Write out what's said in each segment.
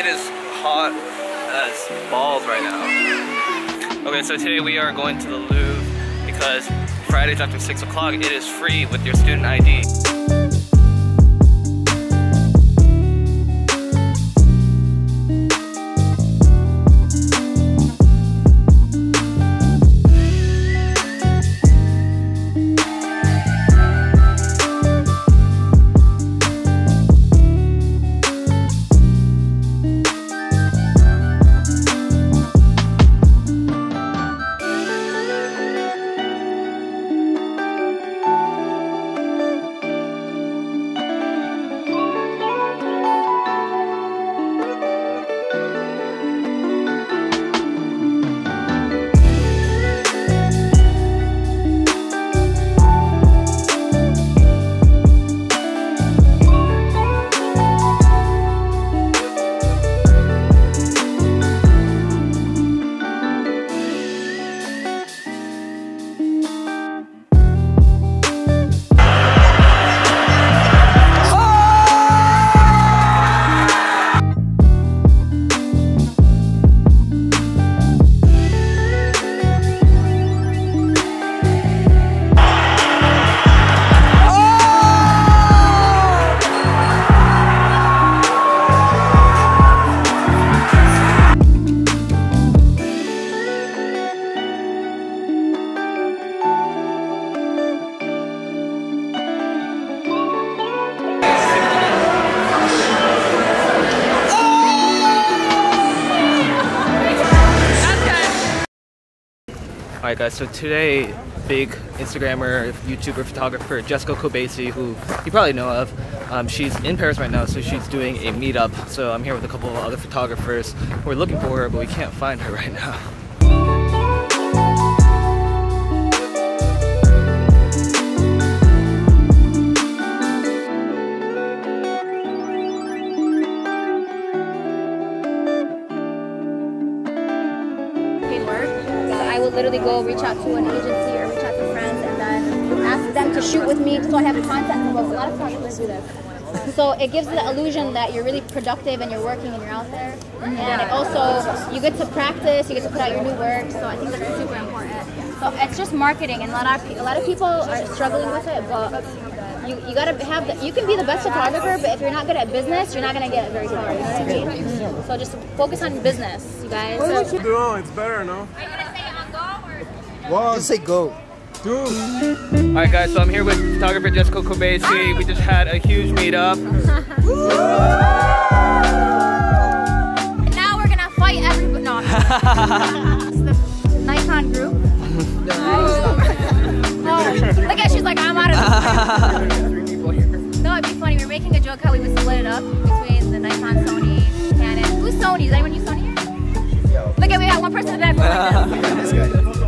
It is hot as balls right now. Okay, so today we are going to the Louvre because Fridays after 6 o'clock it is free with your student ID. Alright guys, so today, big Instagrammer, YouTuber, photographer, Jessica Kobeissi, who you probably know of, she's in Paris right now, so she's doing a meetup. So I'm here with a couple of other photographers. We're looking for her, but we can't find her right now. Literally go reach out to an agency or reach out to friends and then ask them to shoot with me so I have a contact. Well, a lot of photographers do that. So it gives the illusion that you're really productive and you're working and you're out there. And it also, you get to practice, you get to put out your new work, so I think that's super important. So it's just marketing, and a lot of people are struggling with it, but you gotta have you can be the best photographer, but if you're not good at business, you're not gonna get very far. You know what I mean? So just focus on business, you guys. So, it's better, no? Wow. Just say go. Alright guys, so I'm here with photographer Jessica Kobeissi. We just had a huge meetup. And now we're gonna fight everybody. No, the Nikon group. Oh, look at, she's like, I'm out of this. No, it'd be funny. We were making a joke how we would split it up between the Nikon, Sony, Canon. Who's Sony? Does anyone use Sony here? Yo. Look at, we got one person in the back.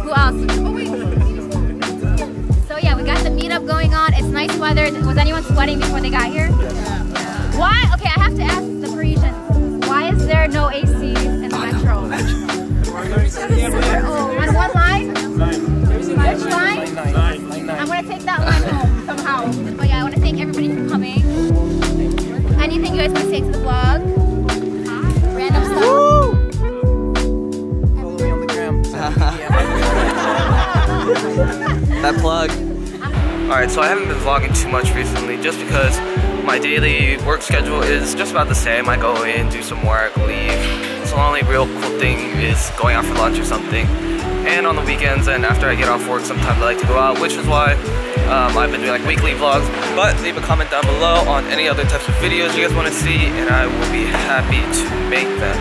Who else? Oh, wait. So yeah, we got the meetup going on. It's nice weather. Was anyone sweating before they got here? Yeah. Why? Okay, I have to ask the Parisians. Why is there no AC in the metro? Oh, on one line? Which line? I'm gonna take that line home somehow. But yeah, I want to thank everybody for coming. Anything you guys want to say to the vlog? Hi. Random stuff. Woo! Follow me on the gram. That plug. Alright, so I haven't been vlogging too much recently just because my daily work schedule is just about the same. I go in, do some work, leave. So the only real cool thing is going out for lunch or something. And on the weekends and after I get off work, sometimes I like to go out, which is why I've been doing like weekly vlogs. But leave a comment down below on any other types of videos you guys want to see, and I will be happy to make them.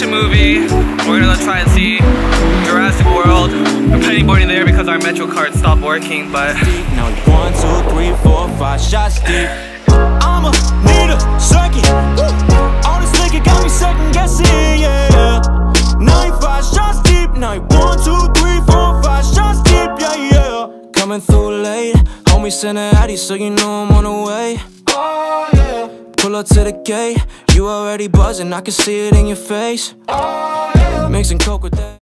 watch a movie. We're gonna try and see Jurassic World. I'm pennyboarding there because our Metro card stopped working, but... Now 1, 2, 3, 4, 5 shots deep. I'ma need a second. All this liquor got me second guessing, yeah. 9, 5 shots deep. Now 1, 2, 3, 4, 5 shots deep, yeah, yeah. Coming through late. Homie sent an Addy, so you know I'm on the way. Oh, yeah. Pull up to the gate, you already buzzing, I can see it in your face. Oh, yeah. Mixing coke with that.